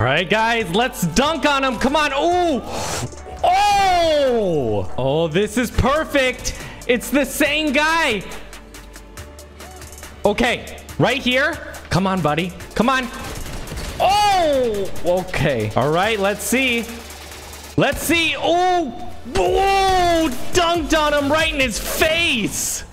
All right, guys, let's dunk on him. Come on. Ooh. Oh. Oh, this is perfect. It's the same guy. Okay, right here. Come on, buddy. Come on. Oh, okay. All right, let's see. Let's see. Oh, dunked on him right in his face.